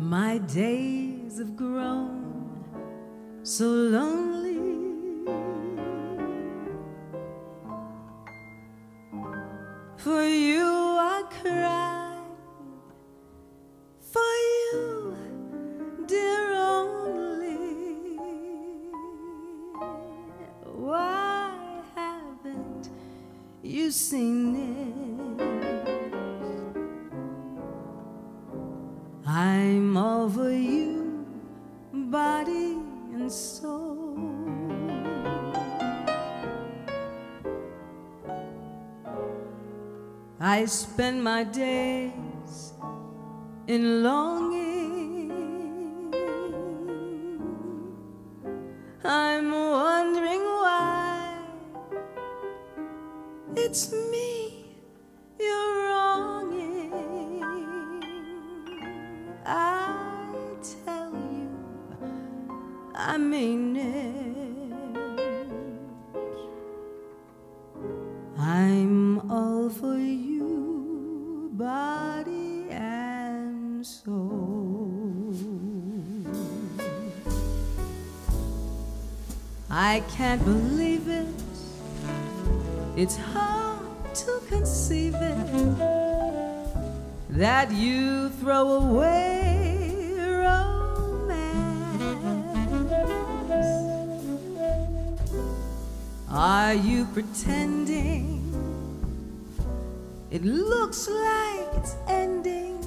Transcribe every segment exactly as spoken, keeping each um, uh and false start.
My days have grown so lonely, for you I cried, for you, dear only. Why haven't you seen it? I'm over you, body and soul. I spend my days in longing. I'm wondering why it's me you're wronging. I tell you, I mean it. I'm all for you, body and soul. I can't believe it, it's hard to conceive it, that you throw away romance. Are you pretending? It looks like it's ending,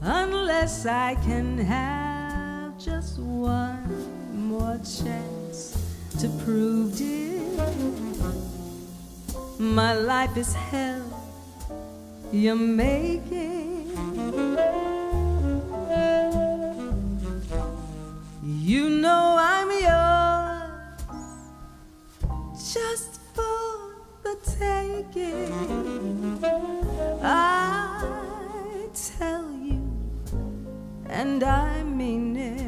unless I can have just one more chance to prove, dear, my life is hell you're making. You know I'm yours, just for the taking. I tell you, and I mean it.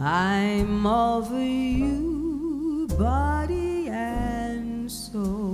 I'm all for you, body and soul.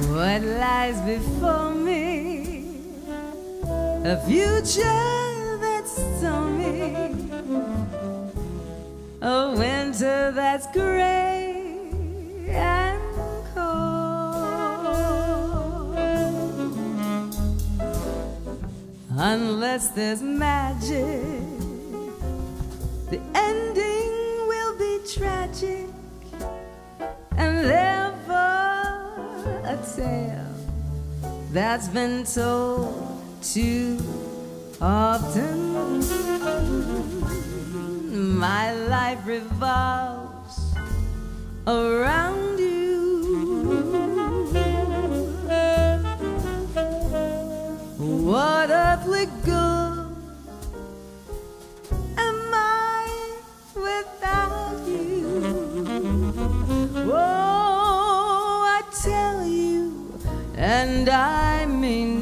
What lies before me, a future that's stormy, a winter that's gray and cold. Unless there's magic, the ending will be tragic, and therefore a tale that's been told too often. My life revolves around you. What earthly good am I without you? Whoa, tell you, and I mean